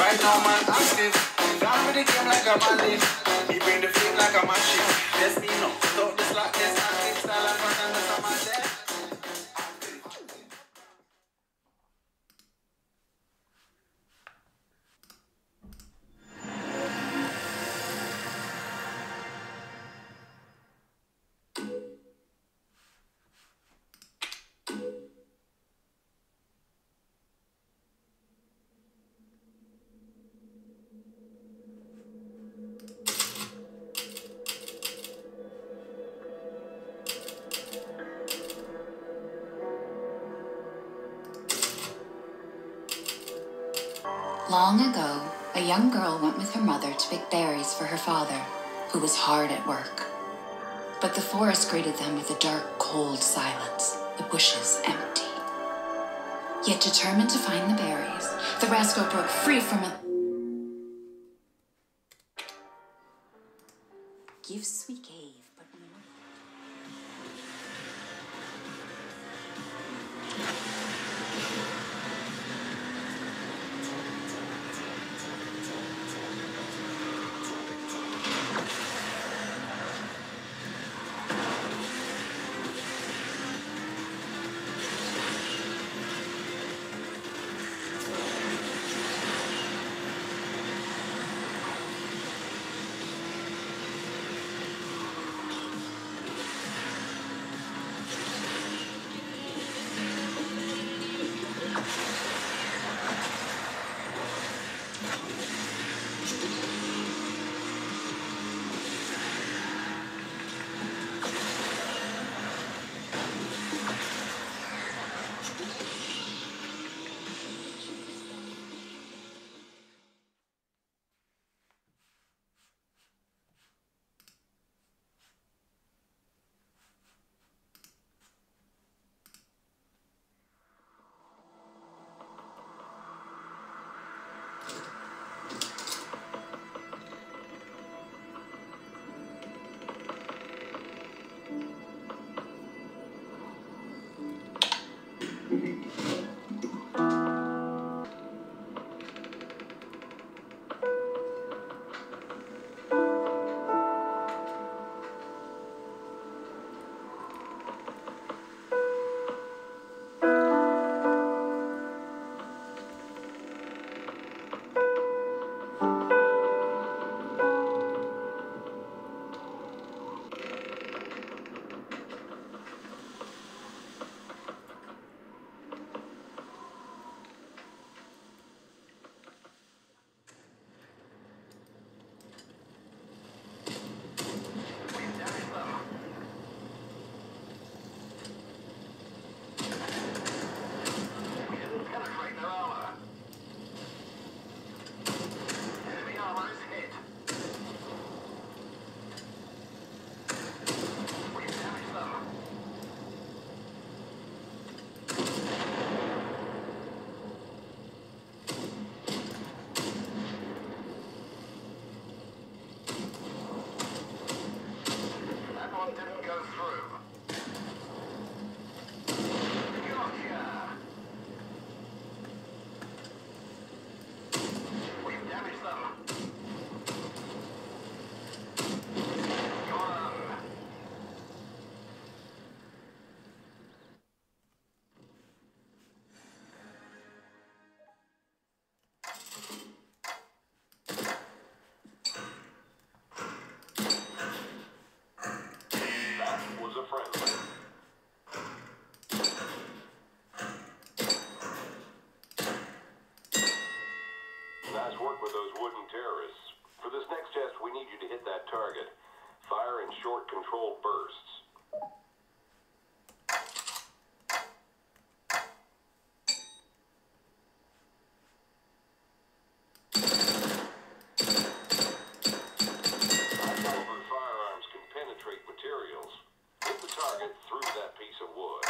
Right now, man, active. Down with the game like a man live. He bring the flame like a machine. Let's be no. Talk the slack, let's active. Style and fun and that's a man there. Long ago, a young girl went with her mother to pick berries for her father, who was hard at work. But the forest greeted them with a dark, cold silence, the bushes empty. Yet determined to find the berries, the rascal broke free from a... Gifts we gave, but we work with those wooden terrorists. For this next test, we need you to hit that target. Fire in short, controlled bursts. High-caliber firearms can penetrate materials. Hit the target through that piece of wood.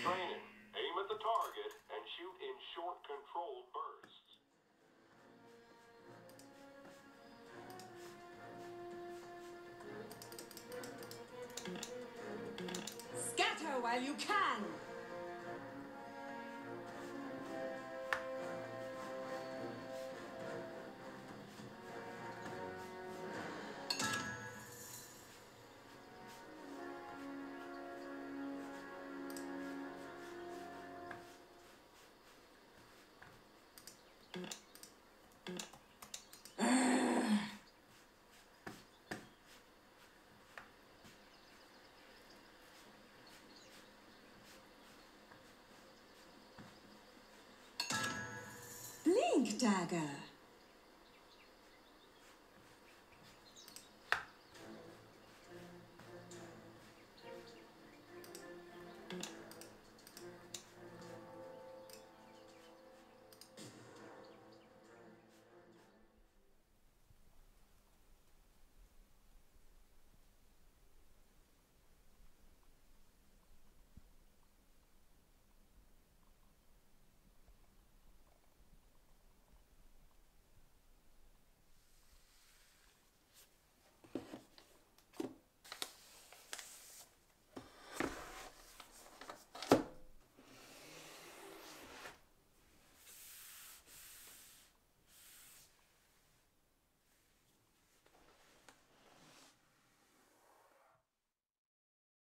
Training. Aim at the target and shoot in short, controlled bursts. her while you can. Dagger.